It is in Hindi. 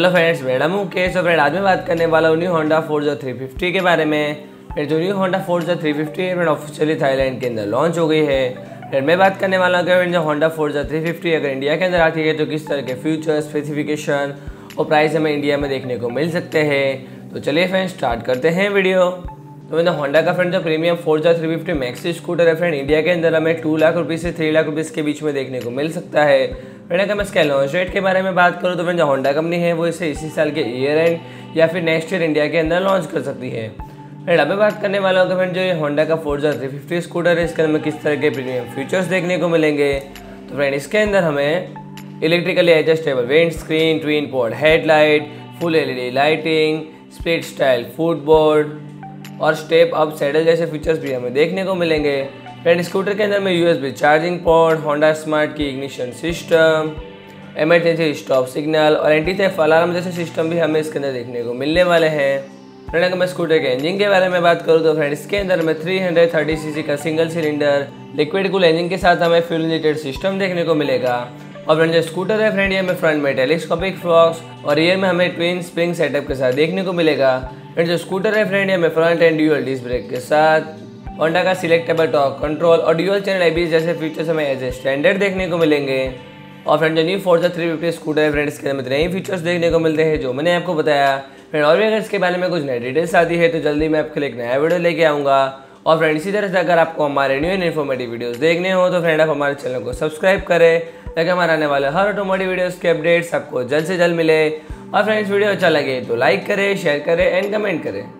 हेलो फ्रेंड्स, मेरा नाम मुकेश और फ्रेंड आज मैं बात करने वाला हूँ न्यू होंडा फोर्जा 350 के बारे में। फिर जो न्यू होंडा फोर्जा 350 है फ्रेंड ऑफिशियली थाईलैंड के अंदर लॉन्च हो गई है। फिर मैं बात करने वाला हूँ कि जो होंडा फोर्जा 350 अगर इंडिया के अंदर आती है तो किस तरह के फ्यूचर, स्पेसिफिकेशन और प्राइस हमें इंडिया में देखने को मिल सकते हैं। तो चलिए फ्रेंड स्टार्ट करते हैं वीडियो। तो मैंने होंडा का फ्रेंड जो प्रीमियम फोर्जा 350 मैक्सी स्कूटर है फ्रेंड इंडिया के अंदर हमें 2 लाख रुपीज़ से 3 लाख रुपीज़ के बीच में देखने को मिल सकता है। फ्रेंड अगर मैं इसके लॉन्च रेट के बारे में बात करूँ तो फ्रेंड जो होंडा कंपनी है वो इसे इसी साल के ईयर एंड या फिर नेक्स्ट ईयर इंडिया के अंदर लॉन्च कर सकती है। फ्रेंड अब मैं बात करने वाला हूँ कि फ्रेंड जो ये होंडा का फोर्जा 350 स्कूटर है इसके अंदर हमें किस तरह के प्रीमियम फीचर्स देखने को मिलेंगे। तो फ्रेंड इसके अंदर हमें electrically adjustable wind screen, twin pod headlight, full LED lighting, split style footboard और स्टेप अप सैडल जैसे फीचर्स भी हमें देखने को मिलेंगे। फ्रेंड स्कूटर के अंदर में USB charging port, Honda smart key ignition system, emergency stop signal और एंटी थेफ्ट अलार्म जैसे सिस्टम भी हमें इसके अंदर देखने को मिलने वाले हैं। फ्रेंड अगर मैं स्कूटर के इंजन के बारे में बात करूँ तो फ्रेंड इसके अंदर में 330cc का single cylinder liquid cool engine के साथ हमें फ्यूल इंजेक्टेड सिस्टम देखने को मिलेगा। और फ्रेंड जो स्कूटर है फ्रेंड ये हमें फ्रंट में टेलीस्कोपिक फ्लॉक्स और रियर में हमें ट्विन स्प्रिंग सेटअप के साथ देखने को मिलेगा। फ्रेंड जो स्कूटर है फ्रेंड ये हमें front end dual disc brake के साथ, होंडा का सिलेक्टेबल टॉर्क कंट्रोल और ड्यूअल चैनल ABS जैसे फीचर्स हमें एज ए स्टैंडर्ड देखने को मिलेंगे। और फ्रेंड जो न्यू फोर्जा 350 स्कूटर है फ्रेंड इसके अंदर नए फीचर्स देखने को मिलते हैं जो मैंने आपको बताया। फ्रेंड और भी अगर इसके बारे में कुछ नई डिटेल्स आती है तो जल्दी मैं आपके लिए एक नया वीडियो लेके आऊँगा। और फ्रेंड इसी तरह से अगर आपको हमारे न्यू एंड इन्फॉर्मेटिव वीडियोस देखने हो तो फ्रेंड आप हमारे चैनल को सब्सक्राइब करें ताकि हमारे आने वाले हर ऑटोमोटिव वीडियोस के अपडेट्स आपको जल्द से जल्द मिले। और फ्रेंड्स वीडियो अच्छा लगे तो लाइक करें, शेयर करें एंड कमेंट करें।